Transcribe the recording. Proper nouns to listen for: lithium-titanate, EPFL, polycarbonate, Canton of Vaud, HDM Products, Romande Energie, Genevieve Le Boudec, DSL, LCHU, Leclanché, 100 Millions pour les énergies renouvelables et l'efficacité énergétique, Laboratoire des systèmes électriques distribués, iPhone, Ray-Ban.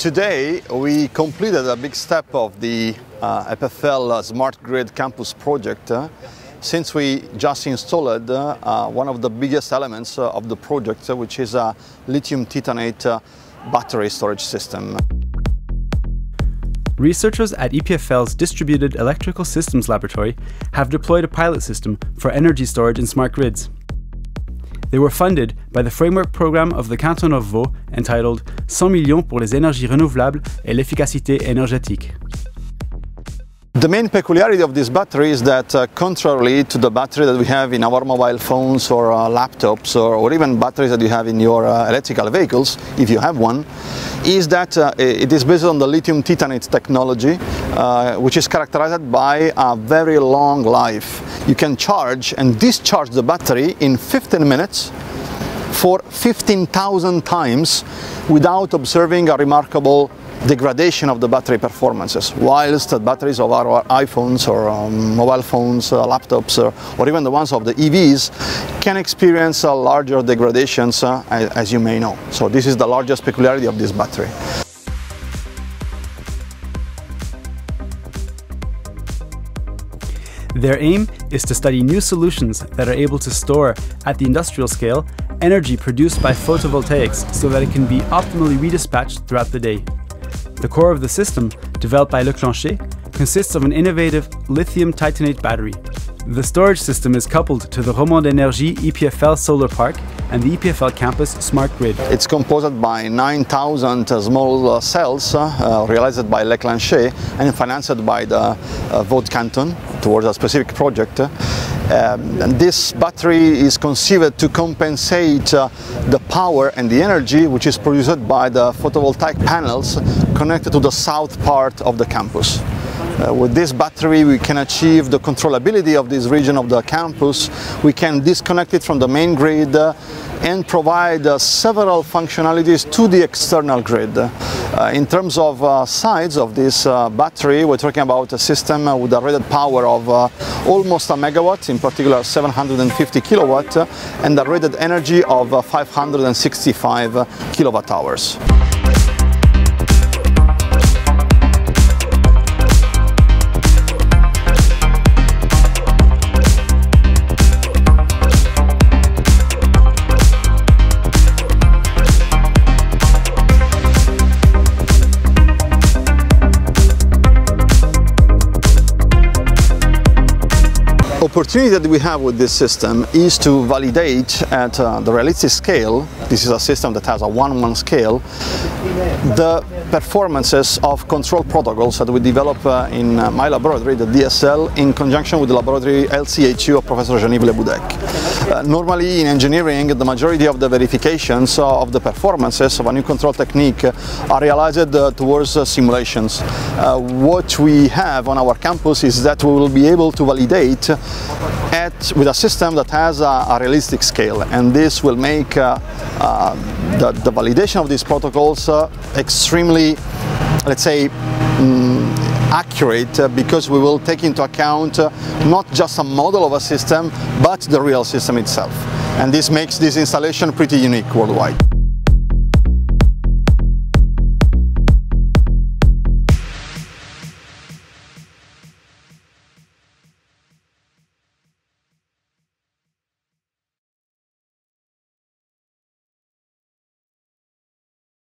Today, we completed a big step of the EPFL Smart Grid Campus project since we just installed one of the biggest elements of the project, which is a lithium-titanate battery storage system. Researchers at EPFL's Distributed Electrical Systems Laboratory have deployed a pilot system for energy storage in smart grids. They were funded by the framework program of the Canton of Vaud entitled 100 Millions pour les énergies renouvelables et l'efficacité énergétique. The main peculiarity of this battery is that, contrarily to the battery that we have in our mobile phones or laptops or even batteries that you have in your electrical vehicles, if you have one, is that it is based on the lithium titanate technology, which is characterized by a very long life. You can charge and discharge the battery in 15 minutes for 15,000 times without observing a remarkable degradation of the battery performances, whilst the batteries of our iPhones or mobile phones, laptops, or even the ones of the EVs can experience larger degradations, as you may know. So this is the largest peculiarity of this battery. Their aim is to study new solutions that are able to store, at the industrial scale, energy produced by photovoltaics so that it can be optimally redispatched throughout the day. The core of the system, developed by Leclanché, consists of an innovative lithium-titanate battery. The storage system is coupled to the Romande Energie EPFL solar park and the EPFL campus smart grid. It's composed by 9,000 small cells realized by Leclanché and financed by the Vaud Canton towards a specific project. And this battery is conceived to compensate the power and the energy which is produced by the photovoltaic panels connected to the south part of the campus. With this battery we can achieve the controllability of this region of the campus. We can disconnect it from the main grid and provide several functionalities to the external grid. In terms of size of this battery, we're talking about a system with a rated power of almost a megawatt, in particular 750 kilowatt, and a rated energy of 565 kilowatt hours. The opportunity that we have with this system is to validate at the realistic scale, this is a system that has a 1:1 scale, the performances of control protocols that we develop in my laboratory, the DSL, in conjunction with the laboratory LCHU of Professor Genevieve Le Boudec. Normally in engineering, the majority of the verifications of the performances of a new control technique are realized towards simulations. What we have on our campus is that we will be able to validate with a system that has a realistic scale, and this will make the validation of these protocols extremely, let's say, accurate, because we will take into account not just a model of a system but the real system itself, and this makes this installation pretty unique worldwide.